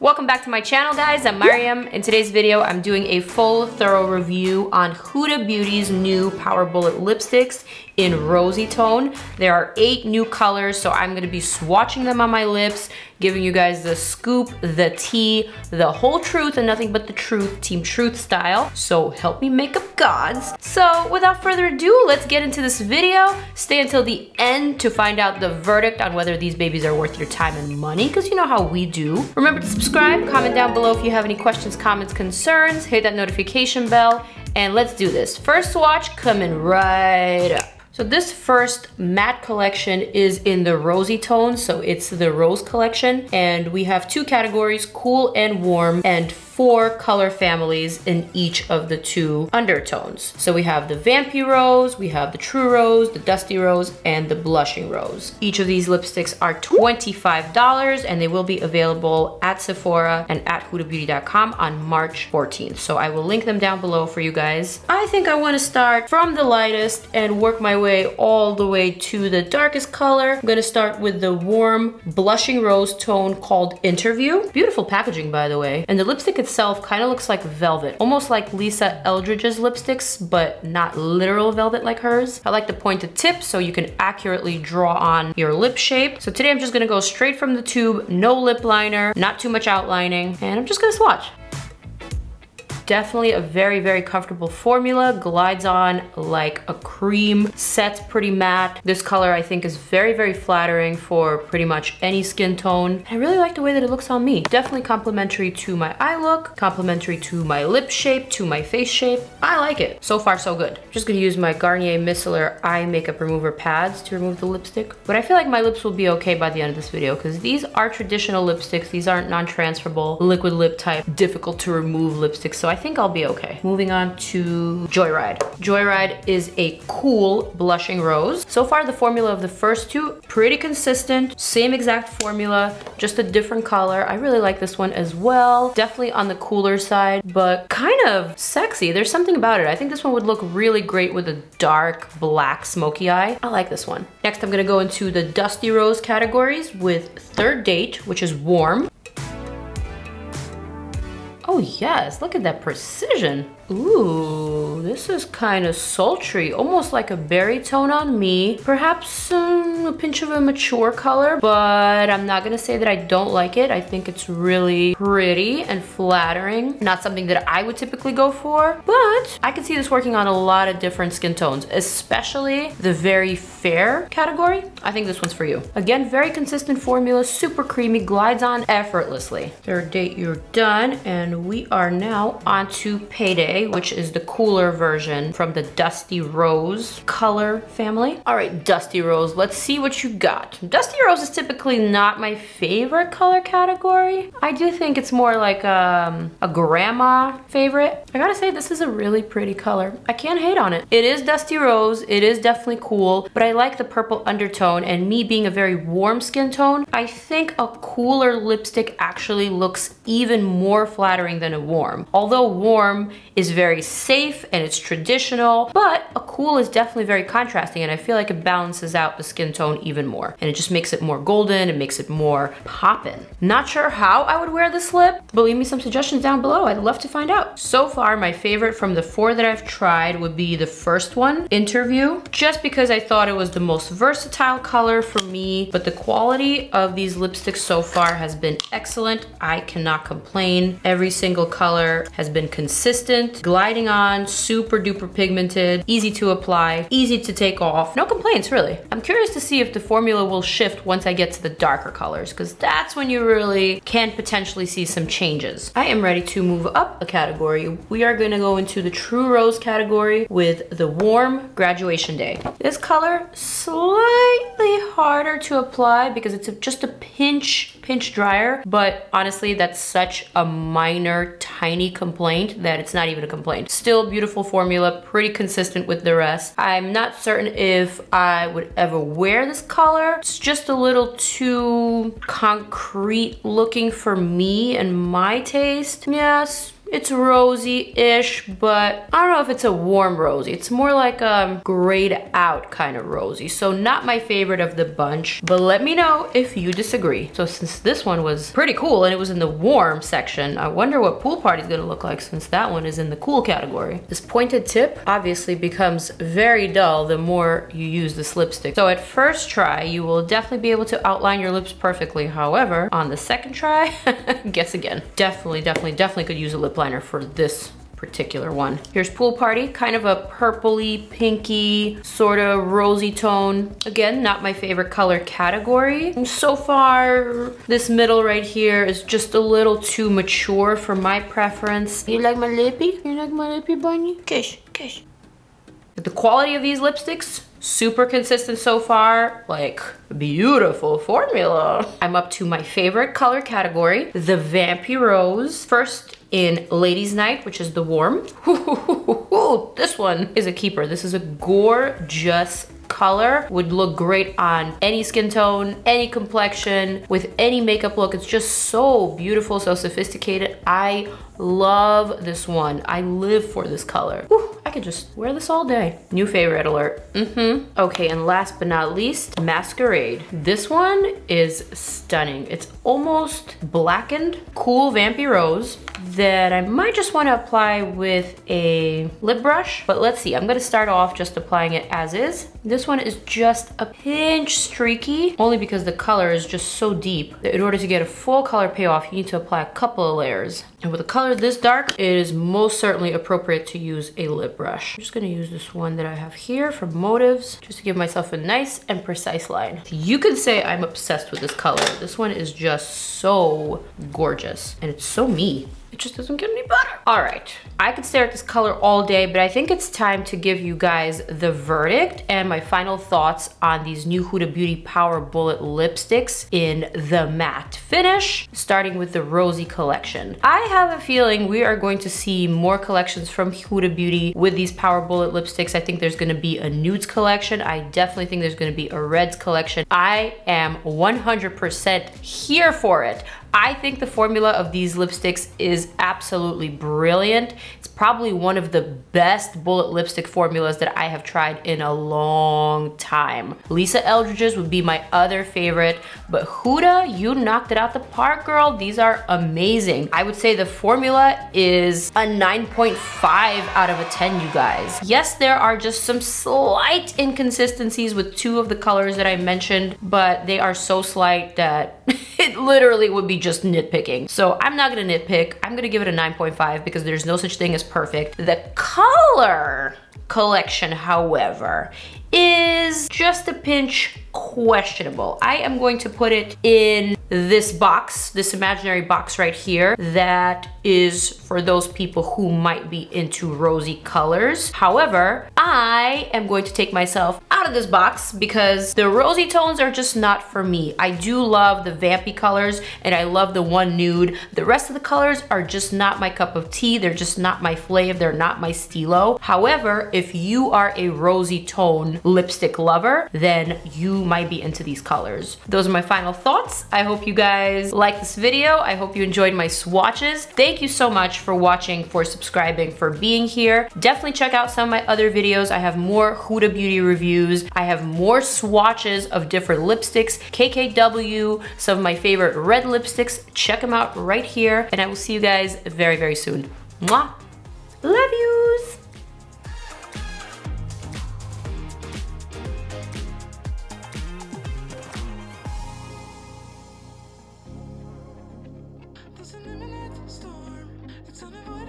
Welcome back to my channel, guys. I'm Mariam. In today's video, I'm doing a full, thorough review on Huda Beauty's new Power Bullet lipsticks in rosy tone. There are 8 new colors, so I'm gonna be swatching them on my lips, giving you guys the scoop, the tea, the whole truth, and nothing but the truth, Team Truth style. So help me makeup gods. So without further ado, let's get into this video. Stay until the end to find out the verdict on whether these babies are worth your time and money, because you know how we do. Remember to subscribe, comment down below if you have any questions, comments, concerns, hit that notification bell, and let's do this. First swatch coming right up. So this first matte collection is in the rosy tone, so it's the rose collection, and we have 2 categories, cool and warm, and 4 color families in each of the 2 undertones. So we have the vampy rose, we have the true rose, the dusty rose, and the blushing rose. Each of these lipsticks are $25, and they will be available at Sephora and at hudabeauty.com on March 14th. So I will link them down below for you guys. I think I want to start from the lightest and work my way all the way to the darkest color. I'm going to start with the warm blushing rose tone called Interview. Beautiful packaging, by the way. And the lipstick itself kind of looks like velvet, almost like Lisa Eldridge's lipsticks, but not literal velvet like hers. I like the pointed tip so you can accurately draw on your lip shape. So today I'm just gonna go straight from the tube, no lip liner, not too much outlining, and I'm just gonna swatch. Definitely a very, very comfortable formula. Glides on like a cream, sets pretty matte. This color I think is very, very flattering for pretty much any skin tone. I really like the way that it looks on me. Definitely complimentary to my eye look, complimentary to my lip shape, to my face shape. I like it. So far, so good. I'm just gonna use my Garnier Micellar Eye Makeup Remover Pads to remove the lipstick. But I feel like my lips will be okay by the end of this video because these are traditional lipsticks. These aren't non-transferable, liquid lip type, difficult to remove lipsticks. So I think I'll be okay. Moving on to Joyride. Joyride is a cool blushing rose. So far, the formula of the first 2, pretty consistent, same exact formula, just a different color. I really like this one as well. Definitely on the cooler side, but kind of sexy. There's something about it. I think this one would look really great with a dark black smoky eye. I like this one. Next, I'm gonna go into the dusty rose categories with Third Date, which is warm. Oh yes, look at that precision. Ooh, this is kind of sultry, almost like a berry tone on me. Perhaps a pinch of a mature color, but I'm not gonna say that I don't like it. I think it's really pretty and flattering. Not something that I would typically go for, but I could see this working on a lot of different skin tones, especially the very fair category. I think this one's for you. Again, very consistent formula, super creamy, glides on effortlessly. Third Date, you're done, and we are now on to Payday, which is the cooler version from the dusty rose color family. All right, dusty rose, let's see what you got. Dusty rose is typically not my favorite color category. I do think it's more like a grandma favorite. I gotta say, this is a really pretty color. I can't hate on it. It is dusty rose, it is definitely cool, but I like the purple undertone, and me being a very warm skin tone, I think a cooler lipstick actually looks even more flattering than a warm. Although warm is very safe and it's traditional, but a cool is definitely very contrasting, and I feel like it balances out the skin tone even more, and it just makes it more golden, it makes it more poppin'. Not sure how I would wear this lip, but leave me some suggestions down below. I'd love to find out. So far, my favorite from the 4 that I've tried would be the first one, Interview, just because I thought it was the most versatile color for me, but the quality of these lipsticks so far has been excellent. I cannot complain. Every single color has been consistent, gliding on, super duper pigmented, easy to apply, easy to take off. No complaints, really. I'm curious to see if the formula will shift once I get to the darker colors, because that's when you really can potentially see some changes. I am ready to move up a category. We are gonna go into the true rose category with the warm Graduation Day. This color, slightly harder to apply because it's just a pinch drier, but honestly, that's such a minor, tiny complaint that it's not even a complaint. Still beautiful formula, pretty consistent with the rest. I'm not certain if I would ever wear this color. It's just a little too concrete looking for me and my taste. Yes. It's rosy-ish, but I don't know if it's a warm rosy. It's more like a grayed out kind of rosy. So not my favorite of the bunch, but let me know if you disagree. So since this one was pretty cool and it was in the warm section, I wonder what pool party is gonna look like since that one is in the cool category. This pointed tip obviously becomes very dull the more you use this lipstick. So at first try, you will definitely be able to outline your lips perfectly. However, on the second try, guess again. Definitely could use a lip liner for this particular one. Here's Pool Party, kind of a purpley, pinky, sort of rosy tone. Again, not my favorite color category. And so far, this middle right here is just a little too mature for my preference. You like my lippy? You like my lippy bunny? Kiss, kiss. But the quality of these lipsticks, super consistent so far, like beautiful formula. I'm up to my favorite color category, the Vampy Rose. First in Ladies Night, which is the warm. This one is a keeper. This is a gorgeous color, would look great on any skin tone, any complexion, with any makeup look. It's just so beautiful, so sophisticated. I love this one. I live for this color. Whew, I could just wear this all day. New favorite alert. Okay, and last but not least, Masquerade. This one is stunning. It's almost blackened, cool Vampy Rose that I might just want to apply with a lip brush, but let's see. I'm gonna start off just applying it as is. This one is just a pinch streaky, only because the color is just so deep that in order to get a full color payoff, you need to apply a couple of layers. And with a color this dark, it is most certainly appropriate to use a lip brush. I'm just gonna use this one that I have here from Motives, just to give myself a nice and precise line. You could say I'm obsessed with this color. This one is just so gorgeous, and it's so me. It just doesn't get any better. All right, I could stare at this color all day, but I think it's time to give you guys the verdict and my final thoughts on these new Huda Beauty Power Bullet lipsticks in the matte finish, starting with the Rosy collection. I have a feeling we are going to see more collections from Huda Beauty with these Power Bullet lipsticks. I think there's gonna be a nudes collection. I definitely think there's gonna be a reds collection. I am 100% here for it. I think the formula of these lipsticks is absolutely brilliant. It's probably one of the best bullet lipstick formulas that I have tried in a long time. Lisa Eldridge's would be my other favorite, but Huda, you knocked it out the park, girl. These are amazing. I would say the formula is a 9.5 out of a 10, you guys. Yes, there are just some slight inconsistencies with two of the colors that I mentioned, but they are so slight that it literally would be just nitpicking. So I'm not gonna nitpick. I'm gonna give it a 9.5 because there's no such thing as perfect. The color collection, however, is just a pinch questionable. I am going to put it in this box, this imaginary box right here, that is for those people who might be into rosy colors. However, I am going to take myself out of this box because the rosy tones are just not for me. I do love the vampy colors and I love the one nude. The rest of the colors are just not my cup of tea. They're just not my flavor. They're not my stilo. However, if you are a rosy tone lipstick lover, then you might be into these colors. Those are my final thoughts. I hope you guys like this video. I hope you enjoyed my swatches. Thank you so much for watching, for subscribing, for being here. Definitely check out some of my other videos. I have more Huda Beauty reviews. I have more swatches of different lipsticks, KKW, some of my favorite red lipsticks. Check them out right here. And I will see you guys very, very soon. Mwah! Love yous! It's on the